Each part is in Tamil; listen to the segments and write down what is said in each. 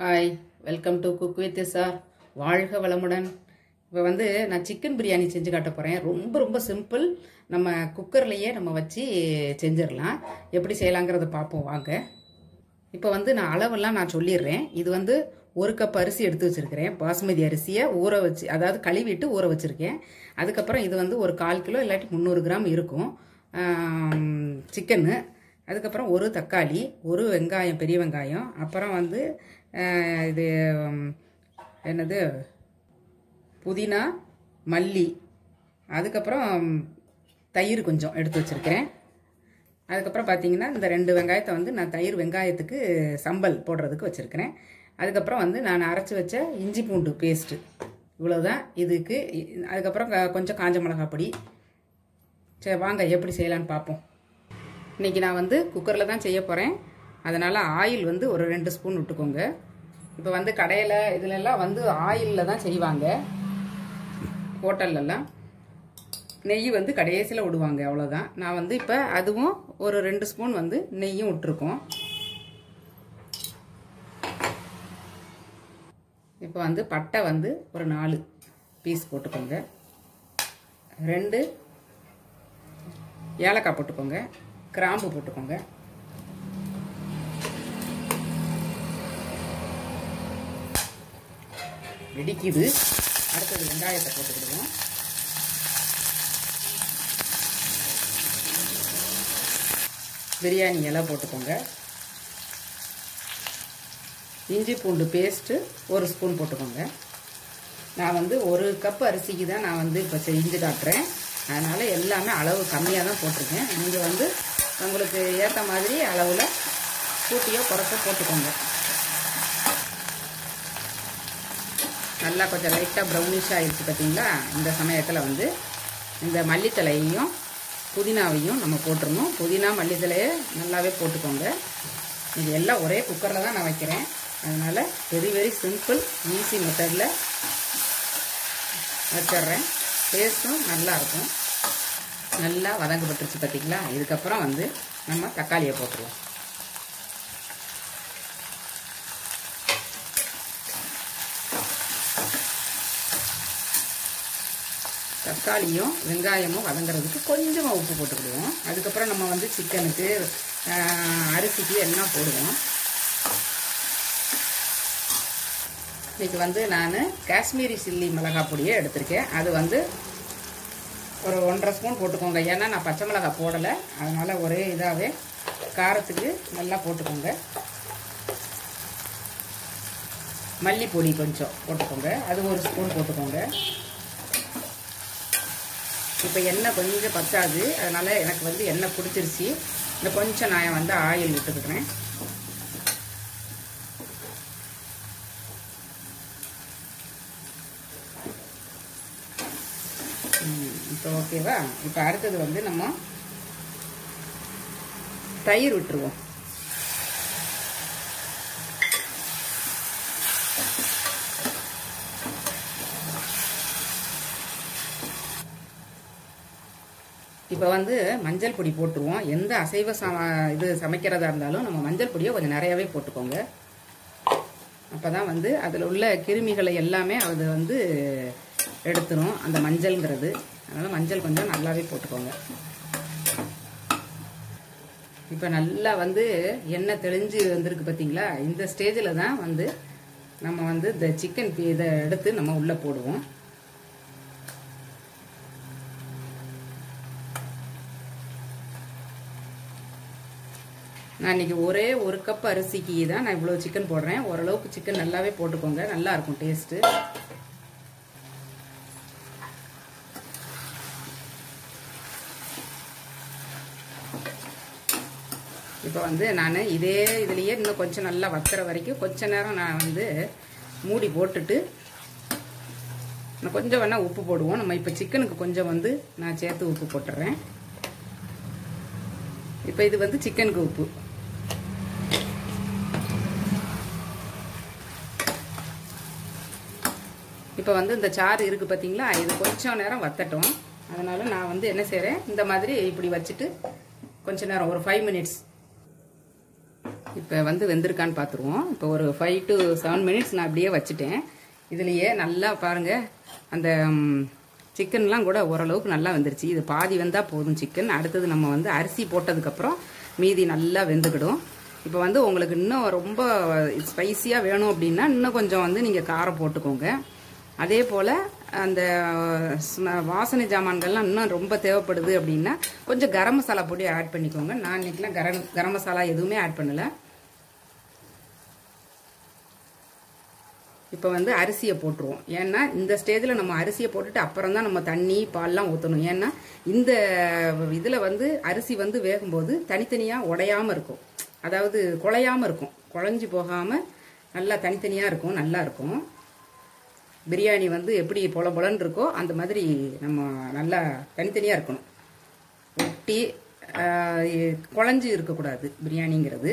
Hi welcome to cook with Disha वाळ्ग वलमुडन இப்போ வந்து நான் சிக்கன் பிரியாணி செஞ்சு காட்ட போறேன் ரொம்ப ரொம்ப சிம்பிள் நம்ம குக்கர்லயே நம்ம வச்சி செஞ்சிரலாம் எப்படி செய்யலாம்ங்கறத பாப்போம் வாங்க இப்போ வந்து நான் அளவெல்லாம் நான் சொல்லிறேன் இது வந்து 1 கப் அரிசி எடுத்து வச்சிருக்கேன் பாஸ்மதி அரிசியை ஊற வச்சி அதாவது கழுவிட்டு ஊற வச்சிருக்கேன் அதுக்கு அப்புறம் இது வந்து ஒரு 1/4 கிலோ இல்லட்டி 300 கிராம் இருக்கும் சிக்கன் அதுக்கு அப்புறம் ஒரு தக்காளி ஒரு வெங்காயம் பெரிய வெங்காயம் அப்புறம் வந்து இது என்னது புதினா மல்லி அதுக்கு அப்புறம் தயிர் கொஞ்சம் எடுத்து வச்சிருக்கேன் அதுக்கு அப்புறம் பாத்தீங்கன்னா இந்த ரெண்டு வெங்காயத்தை வந்து நான் தயிர் வெங்காயத்துக்கு சம்பல் போடுறதுக்கு வச்சிருக்கேன் அதுக்கு அப்புறம் வந்து நான் அரைச்சு வச்ச இஞ்சி பூண்டு பேஸ்ட் இவ்வளவுதான் இதுக்கு அதுக்கு அப்புறம் கொஞ்சம் காஞ்ச மிளகாய் பொடி சரி வாங்க எப்படி செய்யலாம்னு பாப்போம் இன்னைக்கு நான் வந்து குக்கர்ல தான் செய்ய போறேன் அதனால ஆயில் வந்து ஒரு 2 ஸ்பூன் விட்டுக்கோங்க இப்போ வந்து கடையில இதெல்லாம் வந்து ஆயில்ல தான் செய்வாங்க ஹோட்டல்ல எல்லாம் நெய் வந்து கடைசில ஊடுவாங்க அவ்வளவுதான் நான் வந்து இப்போ அதுவும் ஒரு 2 ஸ்பூன் வந்து நெய்யும் விட்டுறோம் இப்போ வந்து பட்டை வந்து ஒரு 4 பீஸ் போட்டுக்கோங்க 2 ஏலக்காய் போட்டுக்கோங்க கிராம்பு போட்டுக்கோங்க வெடிக்குது அடுத்து வெங்காயத்தை போட்டுக்கிடுவோம் பிரியாணி இலை போட்டுக்கோங்க இஞ்சி பூண்டு பேஸ்ட் ஒரு ஸ்பூன் போட்டுக்கோங்க நான் வந்து 1 கப் அரிசிக்கு தான் நான் வந்து இப்போ செஞ்சு காட்டுறேன் அதனால எல்லாமே அளவு கம்மியாக தான் போட்டிருக்கேன் நீங்க வந்து உங்களுக்கு ஏற்ற மாதிரி அளவுல கூட்டியோ குறைச்சோ போட்டுக்கோங்க நல்லா கொஞ்சம் லைட்டாக ப்ரௌனிஷாக ஆகிடுச்சு பார்த்தீங்களா இந்த சமயத்தில் வந்து இந்த மல்லித்தலையையும் புதினாவையும் நம்ம போட்டுடணும் புதினா மல்லித்தலையை நல்லாவே போட்டுக்கோங்க இது எல்லாம் ஒரே குக்கரில் தான் நான் வைக்கிறேன் அதனால் வெரி சிம்பிள் ஈஸி மெத்தடில் வச்சிட்றேன் டேஸ்ட்டும் நல்லாயிருக்கும் நல்லா வதங்கப்பட்டுருச்சு பார்த்தீங்களா இதுக்கப்புறம் வந்து நம்ம தக்காளியை போட்டுருவோம் தக்காளியும் வெங்காயமும் வதங்கிறதுக்கு கொஞ்சமாக உப்பு போட்டுக்கிடுவோம் அதுக்கப்புறம் நம்ம வந்து சிக்கனுக்கு அரிசிக்கு எல்லாம் போடுவோம் இன்னைக்கு வந்து நான் காஷ்மீரி சில்லி மிளகாய் பொடியை எடுத்திருக்கேன் அது வந்து ஒரு 1.5 ஸ்பூன் போட்டுக்கோங்க ஏன்னா நான் பச்சை மிளகாய் போடலை அதனால் ஒரே இதாகவே காரத்துக்கு நல்லா போட்டுக்கோங்க மல்லிப்பொடி கொஞ்சம் போட்டுக்கோங்க அது ஒரு ஸ்பூன் போட்டுக்கோங்க இப்போ எண்ணெய் கொஞ்சம் பத்தாது அதனால் எனக்கு வந்து எண்ணெய் பிடிச்சிருச்சு இந்த கொஞ்சம் நான் வந்து ஆயில் விட்டுக்கிறேன் இப்போ ஓகேவா இப்போ அடுத்தது வந்து நம்ம தயிர் விட்டுருவோம் இப்போ வந்து மஞ்சள் பொடி போட்டுருவோம் எந்த அசைவ இது சமைக்கிறதா இருந்தாலும் நம்ம மஞ்சள் பொடியை கொஞ்சம் நிறையவே போட்டுக்கோங்க அப்பதான் வந்து அதில் உள்ள கிருமிகளை எல்லாமே அது வந்து எடுத்துரும் அந்த மஞ்சள்ங்கிறது அதனால மஞ்சள் கொஞ்சம் நல்லாவே போட்டுக்கோங்க இப்போ நல்லா வந்து எண்ணெய் தெளிஞ்சு வந்திருக்கு பார்த்தீங்களா இந்த ஸ்டேஜில் தான் வந்து நம்ம வந்து இந்த சிக்கன் இதை எடுத்து நம்ம உள்ளே போடுவோம் நான் இன்னைக்கு ஒரே 1 கப் அரிசிக்கு தான் நான் இவ்வளவு சிக்கன் போடுறேன் ஓரளவுக்கு சிக்கன் நல்லாவே போட்டுக்கோங்க நல்லா இருக்கும் டேஸ்ட் இப்போ வந்து நான் இதே இதுலயே இன்னும் கொஞ்சம் நல்லா வத்துற வரைக்கும் கொஞ்ச நேரம் நான் வந்து மூடி போட்டுட்டு கொஞ்சம் வேணா உப்பு போடுவோம் நம்ம இப்போ சிக்கனுக்கு கொஞ்சம் வந்து நான் சேர்த்து உப்பு போட்டுறேன் இப்போ இது வந்து சிக்கனுக்கு உப்பு இப்போ வந்து இந்த சாறு இருக்குது பார்த்தீங்களா இது கொஞ்சம் நேரம் வத்தட்டும் அதனால நான் வந்து என்ன செய்கிறேன் இந்த மாதிரி இப்படி வச்சுட்டு கொஞ்சம் நேரம் ஒரு 5 மினிட்ஸ் இப்போ வந்து வெந்திருக்கான்னு பார்த்துருவோம். இப்போ ஒரு 5 to 7 minutes நான் அப்படியே வச்சுட்டேன். இதுலேயே நல்லா பாருங்கள் அந்த சிக்கன்லாம் கூட ஓரளவுக்கு நல்லா வந்துருச்சு. இது பாதி வந்தால் போதும் சிக்கன். அடுத்தது நம்ம வந்து அரிசி போட்டதுக்கப்புறம் மீதி நல்லா வெந்துக்கிடும். இப்போ வந்து உங்களுக்கு இன்னும் ரொம்ப ஸ்பைஸியாக வேணும் அப்படின்னா இன்னும் கொஞ்சம் வந்து நீங்கள் காரம் போட்டுக்கோங்க. அதே போல் அந்த வாசனை ஜாமான்கள்லாம் இன்னும் ரொம்ப தேவைப்படுது அப்படின்னா கொஞ்சம் கரம் மசாலா பொடி ஆட் பண்ணிக்கோங்க. நான் இன்றைக்கெலாம் கரம் மசாலா எதுவுமே ஆட் பண்ணலை. இப்போ வந்து அரிசியை போட்டுருவோம். ஏன்னா இந்த ஸ்டேஜில் நம்ம அரிசியை போட்டுட்டு அப்புறம் தான் நம்ம தண்ணி பால்லாம் ஊற்றணும். ஏன்னா இந்த இதில் வந்து அரிசி வந்து வேகும்போது தனித்தனியாக உடையாமல் இருக்கும், அதாவது குழையாமல் இருக்கும், குழஞ்சி போகாமல் நல்லா தனித்தனியாக இருக்கும், நல்லா இருக்கும். பிரியாணி வந்து எப்படி பொல பொலன்னு இருக்கோ அந்த மாதிரி நம்ம நல்லா தனித்தனியாக இருக்கணும், ஒட்டி குழஞ்சி இருக்கக்கூடாது பிரியாணிங்கிறது.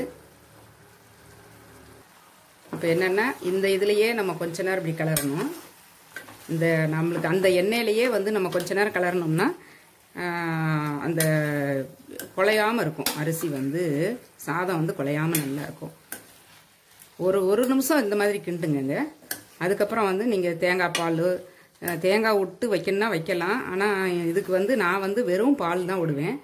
இப்போ என்னென்னா இந்த இதுலையே நம்ம கொஞ்ச நேரம் இப்படி கலரணும். இந்த நம்மளுக்கு அந்த எண்ணெயிலையே வந்து நம்ம கொஞ்ச நேரம் கலரணும்னா அந்த குழையாமல் இருக்கும் அரிசி வந்து, சாதம் வந்து குழையாமல் நல்லா இருக்கும். ஒரு நிமிஷம் இந்த மாதிரி கிண்டுங்க. அதுக்கப்புறம் வந்து நீங்கள் தேங்காய் பால் தேங்காய் விட்டு வைக்கணும்னா வைக்கலாம். ஆனால் இதுக்கு வந்து நான் வந்து வெறும் பால் தான் விடுவேன்.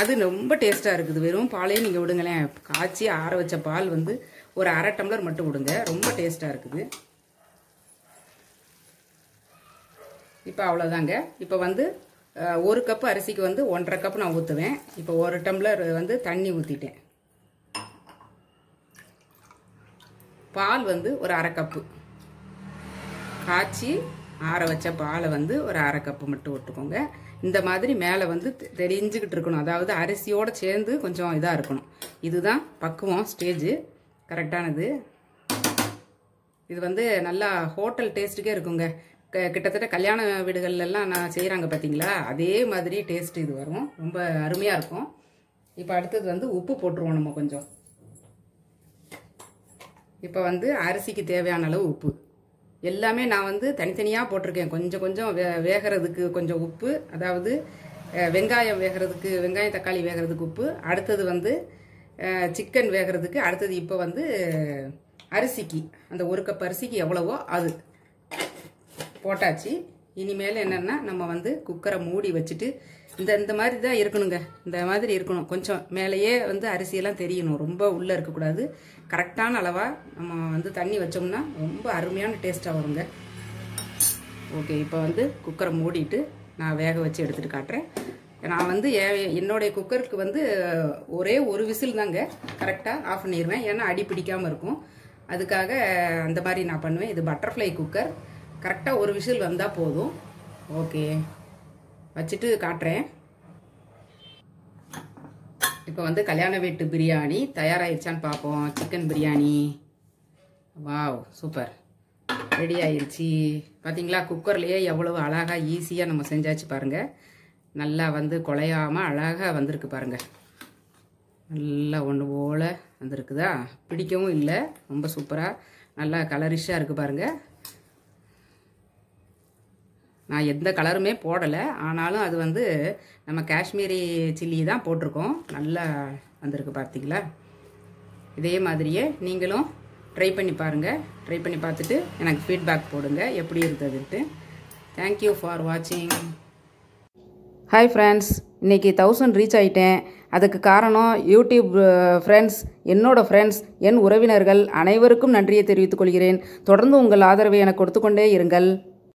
அது ரொம்ப டேஸ்ட்டாக இருக்குது. வெறும் பாலே நீங்கள் விடுங்களேன். காய்ச்சி ஆற வச்ச பால் வந்து ஒரு அரை டம்ளர் மட்டும் விடுங்க, ரொம்ப டேஸ்ட்டாக இருக்குது. இப்போ அவ்வளோதாங்க. இப்போ வந்து 1 கப் அரிசிக்கு வந்து 1½ கப் நான் ஊற்றுவேன். இப்போ 1 டம்ளர் வந்து தண்ணி ஊற்றிட்டேன். பால் வந்து ஒரு அரை கப்பு, காய்ச்சி ஆற வச்ச பாலை வந்து ஒரு அரை கப்பு மட்டும் விட்டுக்கோங்க. இந்த மாதிரி மேலே வந்து தெரிஞ்சுக்கிட்டு இருக்கணும், அதாவது அரிசியோடு சேர்ந்து கொஞ்சம் இதாக இருக்கணும். இதுதான் பக்குவம் ஸ்டேஜு கரெக்டானது. இது வந்து நல்லா ஹோட்டல் டேஸ்ட்டுக்கே இருக்குங்க. கிட்டத்தட்ட கல்யாண வீடுகள்லாம் நான் செய்கிறாங்க பார்த்தீங்களா, அதே மாதிரி டேஸ்ட் இது வரும், ரொம்ப அருமையாக இருக்கும். இப்போ அடுத்தது வந்து உப்பு போட்டுருவோம் நம்ம கொஞ்சம். இப்போ வந்து அரிசிக்கு தேவையான அளவு உப்பு எல்லாமே நான் வந்து தனித்தனியாக போட்டிருக்கேன். கொஞ்சம் வேகிறதுக்கு கொஞ்சம் உப்பு, அதாவது வெங்காயம் வேகிறதுக்கு, வெங்காயம் தக்காளி வேகிறதுக்கு உப்பு, அடுத்தது வந்து சிக்கன் வேகிறதுக்கு, அடுத்தது இப்போ வந்து அரிசிக்கு அந்த 1 கப் அரிசிக்கு எவ்வளவோ அது போட்டாச்சு. இனிமேல் என்னென்னா நம்ம வந்து குக்கரை மூடி வச்சுட்டு இந்த மாதிரி தான் இருக்கணுங்க. இந்த மாதிரி இருக்கணும், கொஞ்சம் மேலேயே வந்து அரிசியெல்லாம் தெரியணும், ரொம்ப உள்ளே இருக்கக்கூடாது. கரெக்டான அளவாக நம்ம வந்து தண்ணி வச்சோம்னா ரொம்ப அருமையான டேஸ்ட்டாக வருங்க. ஓகே, இப்போ வந்து குக்கரை மூடிட்டு நான் வேக வச்சு எடுத்துகிட்டு காட்டுறேன். நான் வந்து என்னுடைய குக்கருக்கு வந்து ஒரே ஒரு விசில் தாங்க, கரெக்டாக ஆஃப் பண்ணிடுவேன். ஏன்னா அடி பிடிக்காமல் இருக்கும், அதுக்காக அந்த மாதிரி நான் பண்ணுவேன். இது பட்டர்ஃப்ளை குக்கர், கரெக்டாக ஒரு விசில் வந்தால் போதும். ஓகே, வச்சுட்டு காட்டுறேன். இப்போ வந்து கல்யாண வீட்டு பிரியாணி தயாராகிடுச்சான்னு பார்ப்போம். Chicken biryani, wow, super, ready ஆயிடுச்சு. பார்த்தீங்களா, குக்கர்லேயே எவ்வளவு அழகாக ஈஸியாக நம்ம செஞ்சாச்சு பாருங்கள். நல்லா வந்து குழையாமல் அழகாக வந்திருக்கு பாருங்கள். நல்லா ஒன்று போல் வந்துருக்குதா, பிடிக்கவும் இல்லை, ரொம்ப சூப்பராக நல்லா கலரிஷாக இருக்குது பாருங்கள். நான் எந்த கலருமே போடலை, ஆனாலும் அது வந்து நம்ம காஷ்மீரி சில்லி தான் போட்டிருக்கோம், நல்லா வந்திருக்கு பார்த்திங்களா. இதே மாதிரியே நீங்களும் ட்ரை பண்ணி பாருங்கள். ட்ரை பண்ணி பார்த்துட்டு எனக்கு ஃபீட்பேக் போடுங்க எப்படி இருந்ததுன்ட்டு. தேங்க்யூ ஃபார் வாட்சிங். ஹாய் ஃப்ரெண்ட்ஸ், இன்றைக்கி 1000 ரீச் ஆகிட்டேன். அதுக்கு காரணம் யூடியூப் ஃப்ரெண்ட்ஸ், என்னோடய ஃப்ரெண்ட்ஸ், என் உறவினர்கள் அனைவருக்கும் நன்றியை தெரிவித்துக் கொள்கிறேன். தொடர்ந்து உங்கள் ஆதரவை எனக்கு கொடுத்துக்கொண்டே இருங்கள்.